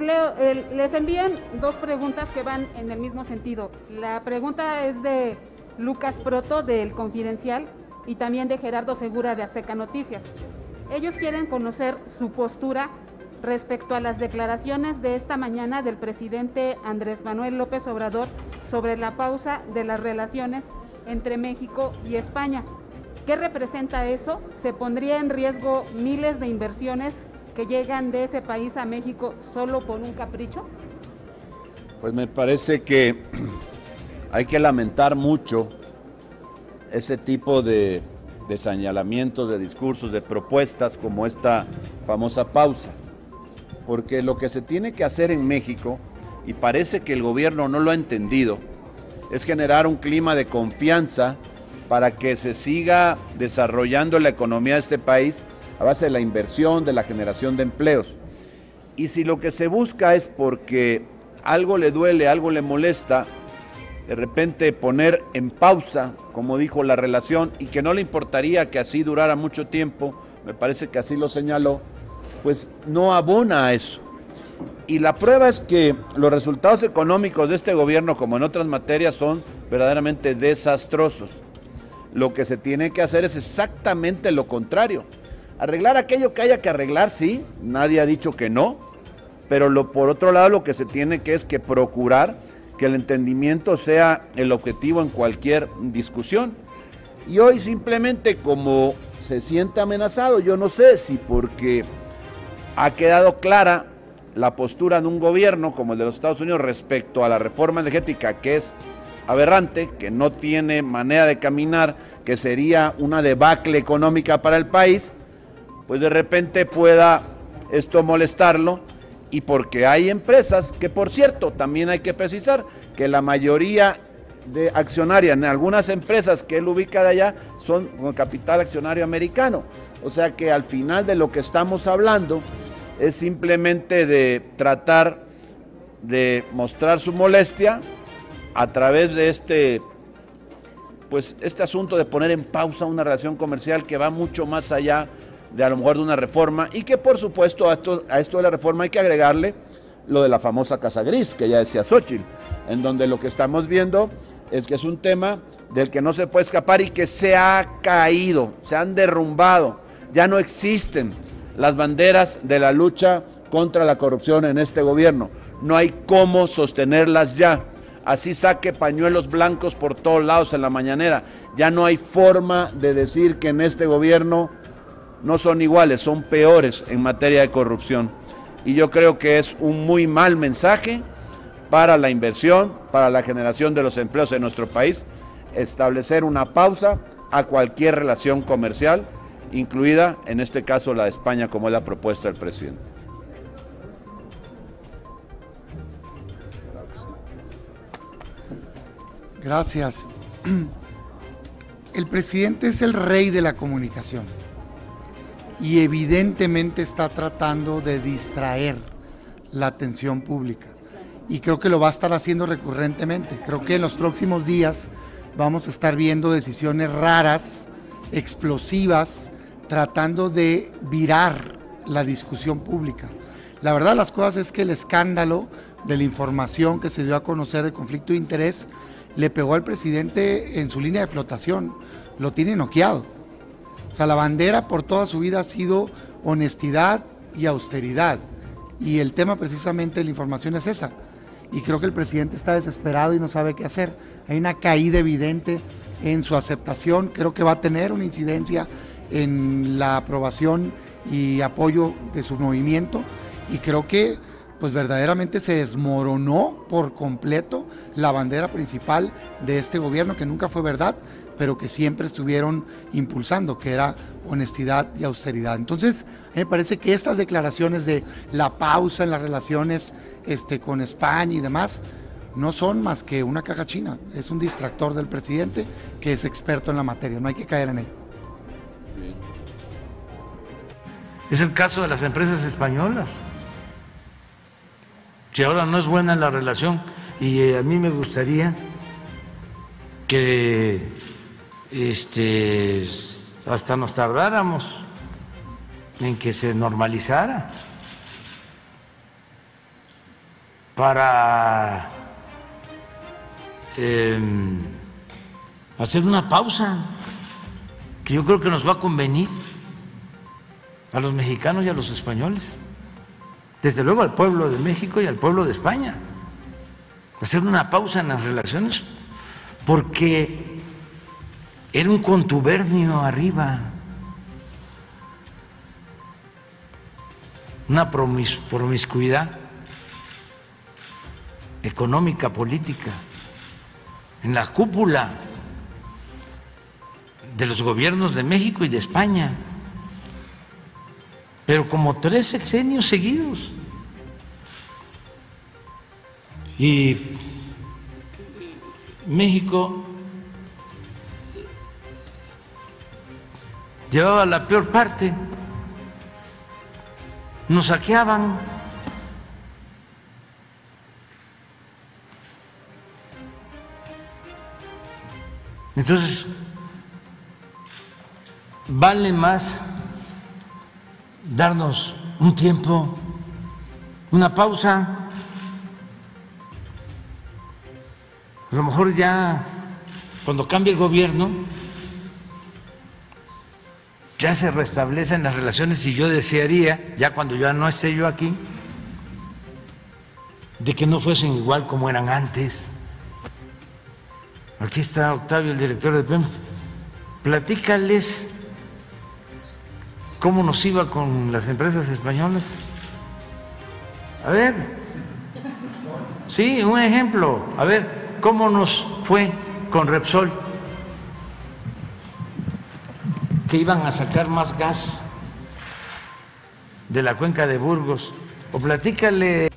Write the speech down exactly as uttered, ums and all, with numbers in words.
Les envían dos preguntas que van en el mismo sentido. La pregunta es de Lucas Proto, del Confidencial, y también de Gerardo Segura, de Azteca Noticias. Ellos quieren conocer su postura respecto a las declaraciones de esta mañana del presidente Andrés Manuel López Obrador sobre la pausa de las relaciones entre México y España. ¿Qué representa eso? ¿Se pondría en riesgo miles de inversiones que llegan de ese país a México solo por un capricho? Pues me parece que hay que lamentar mucho ese tipo de, de señalamientos, de discursos, de propuestas como esta famosa pausa, porque lo que se tiene que hacer en México, y parece que el gobierno no lo ha entendido, es generar un clima de confianza para que se siga desarrollando la economía de este país a base de la inversión, de la generación de empleos. Y si lo que se busca es porque algo le duele, algo le molesta, de repente poner en pausa, como dijo, la relación, y que no le importaría que así durara mucho tiempo, me parece que así lo señaló, pues no abona a eso. Y la prueba es que los resultados económicos de este gobierno, como en otras materias, son verdaderamente desastrosos. Lo que se tiene que hacer es exactamente lo contrario. Arreglar aquello que haya que arreglar, sí, nadie ha dicho que no, pero lo, por otro lado lo que se tiene que es que procurar que el entendimiento sea el objetivo en cualquier discusión. Y hoy simplemente como se siente amenazado, yo no sé si porque ha quedado clara la postura de un gobierno como el de los Estados Unidos respecto a la reforma energética, que es aberrante, que no tiene manera de caminar, que sería una debacle económica para el país, pues de repente pueda esto molestarlo. Y porque hay empresas que, por cierto, también hay que precisar que la mayoría de accionaria en algunas empresas que él ubica de allá son con capital accionario americano. O sea que al final de lo que estamos hablando es simplemente de tratar de mostrar su molestia a través de este, pues, este asunto de poner en pausa una relación comercial que va mucho más allá de a lo mejor de una reforma, y que por supuesto a esto, a esto de la reforma hay que agregarle lo de la famosa Casa Gris, que ya decía Xochitl, en donde lo que estamos viendo es que es un tema del que no se puede escapar y que se ha caído, se han derrumbado, ya no existen las banderas de la lucha contra la corrupción en este gobierno, no hay cómo sostenerlas ya, así saque pañuelos blancos por todos lados en la mañanera, ya no hay forma de decir que en este gobierno no son iguales, son peores en materia de corrupción. Y yo creo que es un muy mal mensaje para la inversión, para la generación de los empleos en nuestro país, establecer una pausa a cualquier relación comercial, incluida en este caso la de España, como es la propuesta del presidente. Gracias. El presidente es el rey de la comunicación. Y evidentemente está tratando de distraer la atención pública, y creo que lo va a estar haciendo recurrentemente. Creo que en los próximos días vamos a estar viendo decisiones raras, explosivas, tratando de virar la discusión pública. La verdad de las cosas es que el escándalo de la información que se dio a conocer de conflicto de interés le pegó al presidente en su línea de flotación, lo tiene noqueado. O sea, la bandera por toda su vida ha sido honestidad y austeridad. Y el tema precisamente de la información es esa. Y creo que el presidente está desesperado y no sabe qué hacer. Hay una caída evidente en su aceptación. Creo que va a tener una incidencia en la aprobación y apoyo de su movimiento. Y creo que pues verdaderamente se desmoronó por completo la bandera principal de este gobierno, que nunca fue verdad, pero que siempre estuvieron impulsando, que era honestidad y austeridad. Entonces, me parece que estas declaraciones de la pausa en las relaciones este, con España y demás, no son más que una caja china, es un distractor del presidente que es experto en la materia, no hay que caer en él. Es el caso de las empresas españolas. Si ahora no es buena la relación, y a mí me gustaría que este, hasta nos tardáramos en que se normalizara para eh, hacer una pausa que yo creo que nos va a convenir a los mexicanos y a los españoles, desde luego al pueblo de México y al pueblo de España, hacer una pausa en las relaciones, porque era un contubernio arriba, una promis- promiscuidad económica, política, en la cúpula de los gobiernos de México y de España, pero como tres sexenios seguidos. Y México llevaba la peor parte, nos saqueaban, entonces vale más darnos un tiempo, una pausa. A lo mejor ya cuando cambie el gobierno ya se restablecen las relaciones, y yo desearía, ya cuando ya no esté yo aquí, de que no fuesen igual como eran antes. Aquí está Octavio, el director de Pemex. Platícales cómo nos iba con las empresas españolas. A ver, sí, un ejemplo, a ver. ¿Cómo nos fue con Repsol? Que iban a sacar más gas de la cuenca de Burgos. O platícale.